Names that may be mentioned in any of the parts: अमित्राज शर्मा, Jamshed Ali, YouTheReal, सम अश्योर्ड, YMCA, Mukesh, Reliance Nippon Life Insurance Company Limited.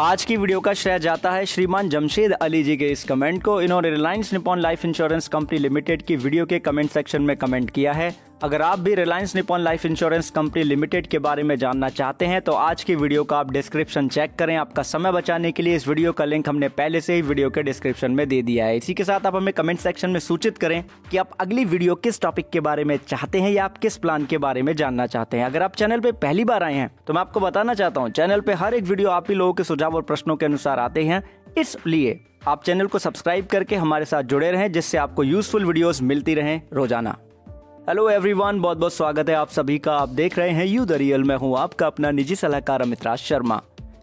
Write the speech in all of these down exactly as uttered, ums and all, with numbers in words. आज की वीडियो का श्रेय जाता है श्रीमान जमशेद अली जी के इस कमेंट को। इन्होंने Reliance Nippon life insurance company limited की वीडियो के कमेंट सेक्शन में कमेंट किया है। अगर आप भी Reliance Nippon life insurance company limited के बारे में जानना चाहते हैं तो आज की वीडियो का आप डिस्क्रिप्शन चेक करें। आपका समय बचाने के लिए इस वीडियो का लिंक हमने पहले से ही वीडियो के डिस्क्रिप्शन में दे दिया है। इसी के साथ आप हमें कमेंट सेक्शन में सूचित करें कि आप अगली वीडियो किस टॉपिक के बारे में चाहते हैं या आप किस प्लान के बारे में जानना चाहते हैं। अगर आप चैनल पर पहली बार आए हैं तो मैं आपको बताना चाहता हूँ, चैनल पर हर एक वीडियो आप ही लोगों के सुझाव और प्रश्नों के अनुसार आते हैं, इसलिए आप चैनल को सब्सक्राइब करके हमारे साथ जुड़े रहें, जिससे आपको यूजफुल वीडियोज मिलती रहें रोजाना। हेलो एवरीवन, बहुत बहुत स्वागत है आप सभी का। आप देख रहे हैं यू द रियल, मैं हूं आपका अपना निजी सलाहकार अमित्राज शर्मा।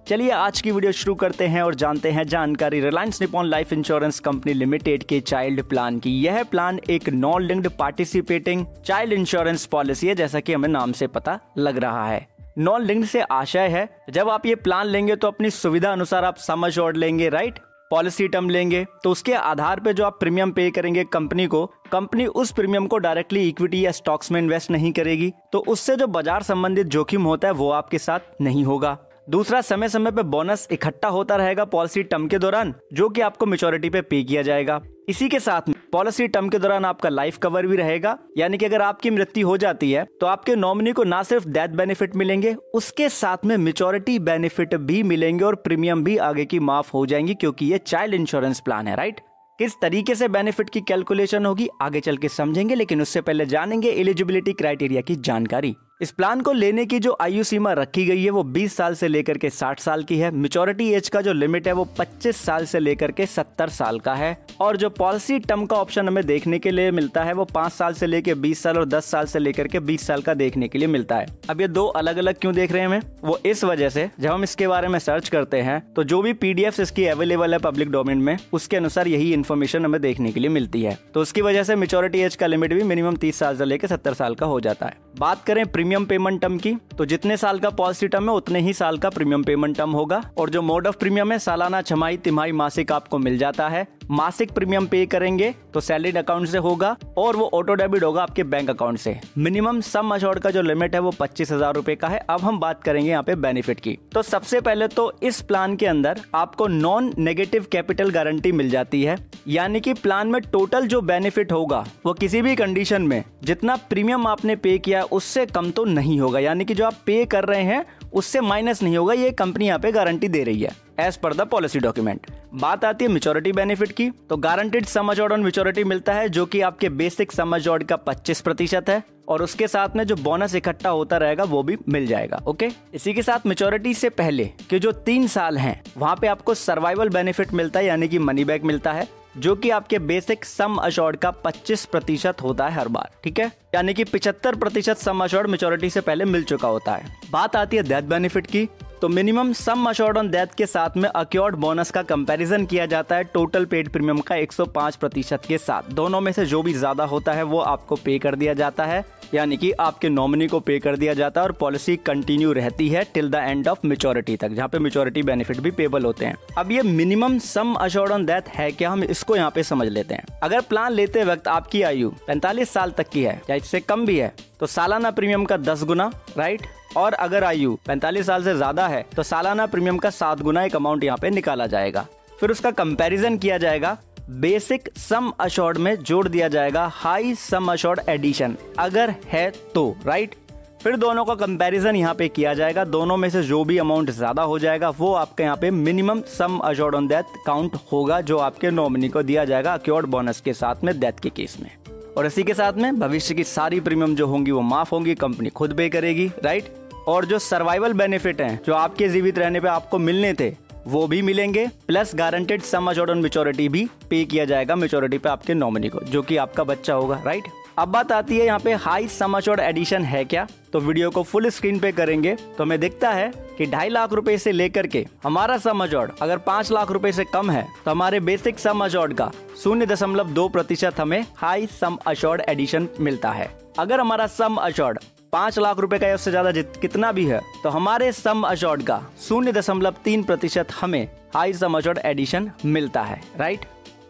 चलिए आज की वीडियो शुरू करते हैं और जानते हैं जानकारी Reliance Nippon life insurance company limited के चाइल्ड प्लान की। यह प्लान एक non linked participating child insurance policy है, जैसा कि हमें नाम से पता लग रहा है। नॉन लिंक्ड से आशय है जब आप ये प्लान लेंगे तो अपनी सुविधा अनुसार आप समझ और लेंगे, राइट, पॉलिसी टर्म लेंगे तो उसके आधार पे जो आप प्रीमियम पे करेंगे कंपनी को, कंपनी उस प्रीमियम को डायरेक्टली इक्विटी या स्टॉक्स में इन्वेस्ट नहीं करेगी, तो उससे जो बाजार संबंधित जोखिम होता है वो आपके साथ नहीं होगा। दूसरा, समय समय पे बोनस इकट्ठा होता रहेगा पॉलिसी टर्म के दौरान, जो कि आपको मेच्योरिटी पे पे किया जाएगा। इसी के साथ में पॉलिसी टर्म के दौरान आपका लाइफ कवर भी रहेगा, यानी कि अगर आपकी मृत्यु हो जाती है तो आपके नॉमिनी को ना सिर्फ डेथ बेनिफिट मिलेंगे, उसके साथ में मेच्योरिटी बेनिफिट भी मिलेंगे और प्रीमियम भी आगे की माफ हो जाएंगी, क्योंकि ये चाइल्ड इंश्योरेंस प्लान है, राइट। किस तरीके से बेनिफिट की कैलकुलेशन होगी आगे चल के समझेंगे, लेकिन उससे पहले जानेंगे एलिजिबिलिटी क्राइटेरिया की जानकारी। इस प्लान को लेने की जो आयु सीमा रखी गई है वो बीस साल से लेकर के साठ साल की है। मेच्योरिटी एज का जो लिमिट है वो पच्चीस साल से लेकर के सत्तर साल का है, और जो पॉलिसी टर्म का ऑप्शन हमें देखने के लिए मिलता है वो पाँच साल से लेकर बीस साल और दस साल से लेकर के बीस साल का देखने के लिए मिलता है। अब ये दो अलग अलग क्यों देख रहे हैं हमें, वो इस वजह से जब हम इसके बारे में सर्च करते हैं तो जो भी पीडीएफ इसकी अवेलेबल है पब्लिक डोमेन में, उसके अनुसार यही इन्फॉर्मेशन हमें देखने के लिए मिलती है। तो उसकी वजह से मेच्योरिटी एज का लिमिट भी मिनिमम तीस साल से लेकर सत्तर साल का हो जाता है। बात करें प्रीमियम पेमेंट टर्म की, तो जितने साल का पॉलिसी टर्म है उतने ही साल का प्रीमियम पेमेंट टर्म होगा, और जो मोड ऑफ प्रीमियम है सालाना, छमाही, तिमाही, मासिक आपको मिल जाता है। मासिक प्रीमियम पे करेंगे तो सैलरी अकाउंट से होगा और वो ऑटो डेबिट होगा आपके बैंक अकाउंट से। मिनिमम सम अश्योर्ड का जो लिमिट है वो पच्चीस हजार रूपए का है। अब हम बात करेंगे यहाँ पे बेनिफिट की, तो सबसे पहले तो इस प्लान के अंदर आपको नॉन नेगेटिव कैपिटल गारंटी मिल जाती है, यानी कि प्लान में टोटल जो बेनिफिट होगा वो किसी भी कंडीशन में जितना प्रीमियम आपने पे किया उससे कम तो नहीं होगा, यानी कि जो आप पे कर रहे हैं उससे माइनस नहीं होगा, ये कंपनी यहाँ पे गारंटी दे रही है as per the policy document. बात आती है मेच्योरिटी बेनिफिट की, तो guaranteed सम अश्योर्ड on maturity मिलता है, जो कि आपके बेसिक सम अश्योर्ड का पच्चीस प्रतिशत है, और उसके साथ में जो बोनस इकट्ठा होता रहेगा वो भी मिल जाएगा, ओके। इसी के साथ मेच्योरिटी से पहले के जो तीन साल हैं वहाँ पे आपको सर्वाइवल बेनिफिट मिलता है, यानी कि मनी बैक मिलता है, जो कि आपके बेसिक सम अश्योर्ड का पच्चीस प्रतिशत होता है हर बार, ठीक है, यानी कि पचहत्तर प्रतिशत सम अश्योर्ड मेच्योरिटी से पहले मिल चुका होता है। बात आती है डेथ बेनिफिट की, तो minimum सम अश्योर्ड on death के साथ में अक्योर्ड बोनस का कंपैरिजन किया जाता है टोटल पेड प्रीमियम का एक सौ पाँच प्रतिशत के साथ। दोनों में से जो भी ज़्यादा होता है वो आपको पे कर दिया जाता है, यानी कि आपके नॉमिनी को पे कर दिया जाता है, और पॉलिसी कंटिन्यू रहती है till the end of maturity तक, जहाँ पे मेच्योरिटी बेनिफिट भी पेबल होते हैं। अब ये minimum सम अश्योर्ड on death है क्या, हम इसको यहाँ पे समझ लेते हैं। अगर प्लान लेते वक्त आपकी आयु पैंतालीस साल तक की है या इससे कम भी है तो सालाना प्रीमियम का दस गुना, राइट, और अगर आयु पैंतालीस साल से ज्यादा है तो सालाना प्रीमियम का सात गुना एक अमाउंट यहाँ पे निकाला जाएगा। फिर उसका कंपैरिजन किया जाएगा, बेसिक सम अश्योर्ड में जोड़ दिया जाएगा हाई सम अश्योर्ड एडिशन अगर है तो, राइट। फिर दोनों का कंपैरिजन यहाँ पे किया जाएगा, दोनों में से जो भी अमाउंट ज़्यादा हो जाएगा वो आपके यहाँ पे minimum सम अश्योर्ड on death count होगा, जो आपके नॉमिनी को दिया जाएगा अक्योर्ड बोनस के साथ में डेथ के केस में। और इसी के साथ में भविष्य की सारी प्रीमियम जो होंगी वो माफ़ होंगी, कंपनी खुद पे करेगी, राइट। और जो सर्वाइवल बेनिफिट हैं जो आपके जीवित रहने पे आपको मिलने थे वो भी मिलेंगे, plus guaranteed सम अश्योर्ड on maturity भी पे किया जाएगा मेच्योरिटी पे आपके नॉमिनी को, जो कि आपका बच्चा होगा, राइट। अब बात आती है यहाँ पे हाई सम अश्योर्ड एडिशन है क्या, तो वीडियो को फुल स्क्रीन पे करेंगे तो हमें दिखता है कि ढाई लाख रुपए से लेकर के हमारा सम अश्योर्ड अगर पाँच लाख रुपए से कम है तो हमारे बेसिक सम अश्योर्ड का शून्य दशमलव दो प्रतिशत हमें हाई सम अश्योर्ड एडिशन मिलता है। अगर हमारा सम अश्योर्ड पाँच लाख रुपए का या उससे ज्यादा कितना भी है तो हमारे सम अश्योर्ड का शून्य दशमलव तीन प्रतिशत हमें हाई सम अश्योर्ड एडिशन मिलता है, राइट।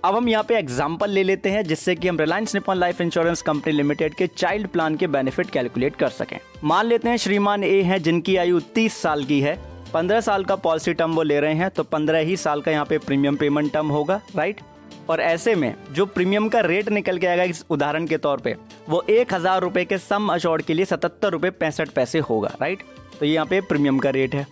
अब हम यहाँ पे एग्जांपल ले लेते हैं जिससे कि हम Reliance Nippon life insurance company limited के चाइल्ड प्लान के बेनिफिट कैलकुलेट कर सकें। मान लेते हैं श्रीमान ए हैं जिनकी आयु तीस साल की है, पंद्रह साल का पॉलिसी टर्म वो ले रहे हैं तो पंद्रह ही साल का यहाँ पे प्रीमियम पेमेंट टर्म होगा, राइट। और ऐसे में जो प्रीमियम का रेट निकल के आएगा इस उदाहरण के तौर पे वो एक हज़ार रुपये के सम अश्योर्ड के लिए सतहत्तर रुपये पैंसठ पैसे होगा, राइट। तो ये यहाँ पे प्रीमियम का रेट है।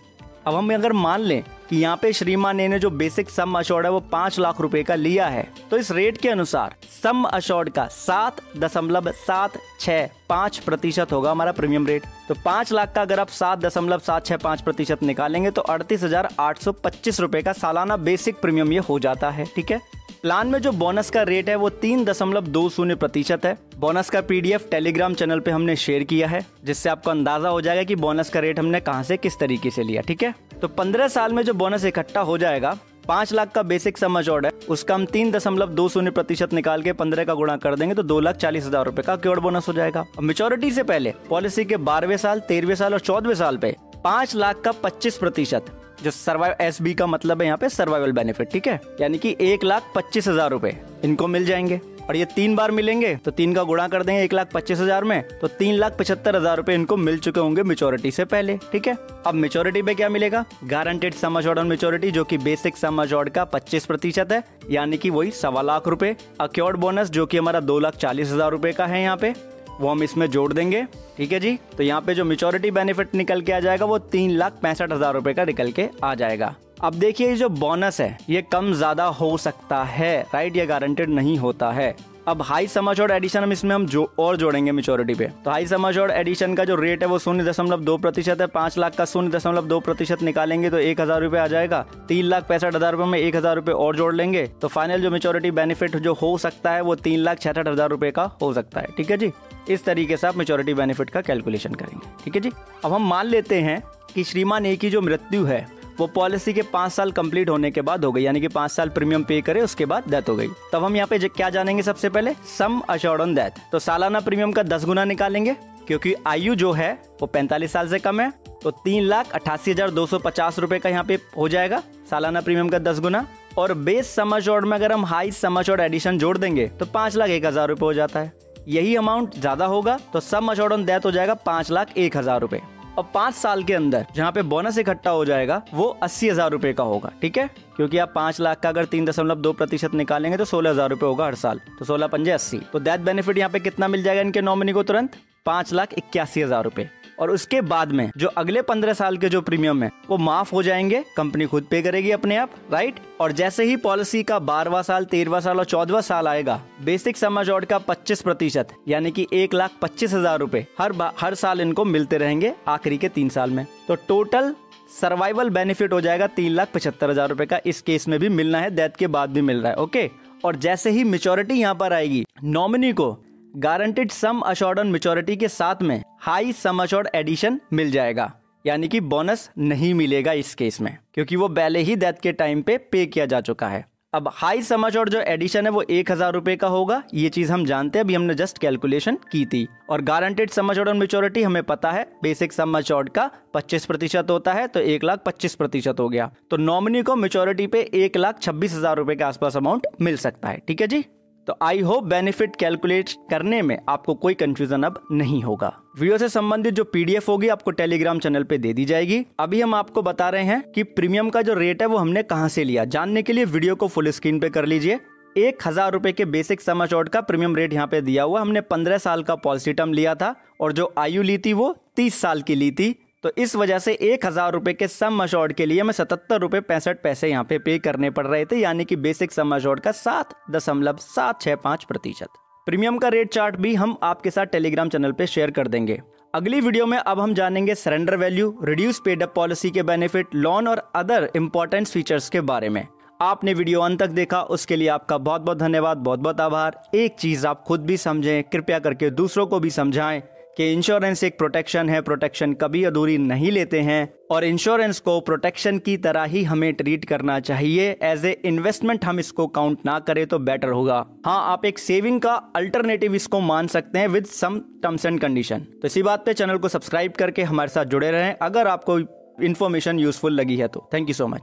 अब हम अगर मान लें कि यहाँ पे श्रीमान ने जो बेसिक सम अश्योर्ड है वो पाँच लाख रुपए का लिया है, तो इस रेट के अनुसार सम अश्योर्ड का सात दशमलव सात छः पाँच प्रतिशत होगा हमारा प्रीमियम रेट। तो पाँच लाख का अगर आप सात दशमलव सात छः पाँच प्रतिशत निकालेंगे तो अड़तीस हजार आठ सौ पच्चीस रुपये का सालाना बेसिक प्रीमियम ये हो जाता है, ठीक है। प्लान में जो बोनस का रेट है वो तीन दशमलव दो शून्य प्रतिशत है। बोनस का पीडीएफ टेलीग्राम चैनल पे हमने शेयर किया है जिससे आपको अंदाजा हो जाएगा कि बोनस का रेट हमने कहाँ से किस तरीके से लिया, ठीक है। तो पंद्रह साल में जो बोनस इकट्ठा हो जाएगा, पाँच लाख का बेसिक सम अश्योर्ड है उसका हम तीन दशमलव दो शून्य प्रतिशत निकाल के पंद्रह का गुणा कर देंगे तो दो लाख चालीस हजार रुपए का क्योर बोनस हो जाएगा। मेच्योरिटी से पहले पॉलिसी के बारहवें साल, तेरहवें साल और चौदहवें साल पे पाँच लाख का पच्चीस प्रतिशत, जो सर्वाइव एस बी का मतलब है यहाँ पे सर्वाइवल बेनिफिट, ठीक है, यानी कि एक लाख पच्चीस हजार रुपए इनको मिल जाएंगे। और ये तीन बार मिलेंगे तो तीन का गुणा कर देंगे एक लाख पच्चीस हजार में तो तीन लाख पचहत्तर हजार रुपए इनको मिल चुके होंगे मेच्योरिटी से पहले, ठीक है। अब मेच्योरिटी पे क्या मिलेगा? Guaranteed सम अश्योर्ड on maturity जो कि बेसिक सम अश्योर्ड का पच्चीस प्रतिशत है, यानी कि वही सवा लाख रुपए। अक्योर्ड बोनस जो कि हमारा दो लाख चालीस हजार रुपए का है यहाँ पे, वो हम इसमें जोड़ देंगे, ठीक है जी। तो यहाँ पे जो मेच्योरिटी बेनिफिट निकल के आ जाएगा वो तीन लाख पैंसठ हजार रुपए का निकल के आ जाएगा। अब देखिए ये जो बोनस है ये कम ज्यादा हो सकता है, राइट, ये गारंटेड नहीं होता है। अब हाई सम अश्योर्ड एडिशन हम इसमें हम जो और जोड़ेंगे मेच्योरिटी पे, तो हाई सम अश्योर्ड एडिशन का जो रेट है वो शून्य दशमलव दो प्रतिशत है। पाँच लाख का शून्य दशमलव दो प्रतिशत निकालेंगे तो एक हजार रुपये आ जाएगा। तीन लाख पैंसठ हजार रुपये में एक हजार रुपये और जोड़ लेंगे तो फाइनल जो मेच्योरिटी बेनिफिट जो हो सकता है वो तीन लाख छियासठ हजार रुपये का हो सकता है, ठीक है जी। इस तरीके से आप मेच्योरिटी बेनिफिट का कैलकुलेशन करेंगे, ठीक है जी। अब हम मान लेते हैं कि श्रीमान ए की जो मृत्यु है वो पॉलिसी के पाँच साल कंप्लीट होने के बाद हो गई, यानी कि पाँच साल प्रीमियम पे करे उसके बाद डेथ हो गई। तब हम यहाँ पे क्या जानेंगे? सबसे पहले सम अश्योर्ड ऑन डेथ, तो सालाना प्रीमियम का दस गुना निकालेंगे क्योंकि आयु जो है वो पैंतालीस साल से कम है, तो तीन लाख अट्ठासी हजार दो सौ पचास रुपए का यहाँ पे हो जाएगा सालाना प्रीमियम का दस गुना। और बेस सम अश्योर्ड में अगर हम हाई सम अश्योर्ड एडिशन जोड़ देंगे तो पाँच लाख एक हजार रुपये हो जाता है। यही अमाउंट ज्यादा होगा तो सम अश्योर्ड ऑन डेथ हो जाएगा पाँच लाख एक हजार रुपये। और पाँच साल के अंदर जहाँ पे बोनस इकट्ठा हो जाएगा वो अस्सी हजार रुपये का होगा, ठीक है, क्योंकि आप पाँच लाख का अगर तीन दशमलव दो प्रतिशत निकालेंगे तो सोलह हजार रुपये होगा हर साल, तो सोलह पंजे अस्सी। तो डेथ बेनिफिट यहाँ पे कितना मिल जाएगा इनके नॉमिनी को? तुरंत पाँच लाख इक्यासी हजार रुपये। और उसके बाद में जो अगले पंद्रह साल के जो प्रीमियम है वो माफ हो जाएंगे, कंपनी खुद पे करेगी अपने आप, राइट। और जैसे ही पॉलिसी का बारहवां साल, तेरहवां साल और चौदहवां साल आएगा, बेसिक सम अश्योर्ड का पच्चीस प्रतिशत यानी कि एक लाख पच्चीस हजार रूपए हर हर साल इनको मिलते रहेंगे आखिरी के तीन साल में। तो टोटल सर्वाइवल बेनिफिट हो जाएगा तीन लाख पचहत्तर हजार रूपए का। इस केस में भी मिलना है, डेथ के बाद भी मिल रहा है, ओके। और जैसे ही मेच्योरिटी यहाँ पर आएगी, नॉमिनी को guaranteed सम अश्योर्ड on maturity के साथ में हाई सम अश्योर्ड एडिशन मिल जाएगा, यानी कि बोनस नहीं मिलेगा इस केस में क्योंकि वो पहले ही डेथ के टाइम पे पे किया जा चुका है। अब हाई सम अश्योर्ड जो एडिशन है वो एक हजार रुपये का होगा, ये चीज़ हम जानते हैं, अभी हमने जस्ट कैलकुलेशन की थी। और guaranteed सम अश्योर्ड on maturity हमें पता है बेसिक सम अश्योर्ड का पच्चीस प्रतिशत होता है, तो एक लाख पच्चीस प्रतिशत हो गया। तो नॉमिनी को मेच्योरिटी पे एक लाख छब्बीस हजार रुपये के आसपास अमाउंट मिल सकता है, ठीक है जी। तो आई होप बेनिफिट कैलकुलेट करने में आपको कोई कंफ्यूजन अब नहीं होगा। वीडियो से संबंधित जो पीडीएफ होगी आपको टेलीग्राम चैनल पे दे दी जाएगी। अभी हम आपको बता रहे हैं कि प्रीमियम का जो रेट है वो हमने कहां से लिया। जानने के लिए वीडियो को फुल स्क्रीन पे कर लीजिए। एक हजार रुपए के बेसिक सम अश्योर्ड का प्रीमियम रेट यहाँ पे दिया हुआ। हमने पंद्रह साल का पॉलिसी टर्म लिया था और जो आयु ली थी वो तीस साल की ली थी, तो इस वजह से एक हज़ार रुपये के सम अश्योर्ड के लिए हमें सतहत्तर रुपये पैंसठ पैसे यहाँ पे पे करने पड़ रहे थे, यानी कि बेसिक सम अश्योर्ड का सात दशमलव सात छः पाँच प्रतिशत। प्रीमियम का रेट चार्ट भी हम आपके साथ टेलीग्राम चैनल पे शेयर कर देंगे। अगली वीडियो में अब हम जानेंगे surrender value, reduce paid up policy के बेनिफिट, लोन और अदर इम्पोर्टेंट फीचर्स के बारे में। आपने वीडियो अंत तक देखा उसके लिए आपका बहुत बहुत धन्यवाद, बहुत बहुत आभार। एक चीज़ आप खुद भी समझें, कृपया करके दूसरों को भी समझाएं कि इंश्योरेंस एक प्रोटेक्शन है, प्रोटेक्शन कभी अधूरी नहीं लेते हैं और इंश्योरेंस को प्रोटेक्शन की तरह ही हमें ट्रीट करना चाहिए। एज ए इन्वेस्टमेंट हम इसको काउंट ना करें तो बेटर होगा। हाँ, आप एक सेविंग का अल्टरनेटिव इसको मान सकते हैं with some terms and condition. तो इसी बात पे चैनल को सब्सक्राइब करके हमारे साथ जुड़े रहें अगर आपको इन्फॉर्मेशन यूजफुल लगी है तो। Thank you so much.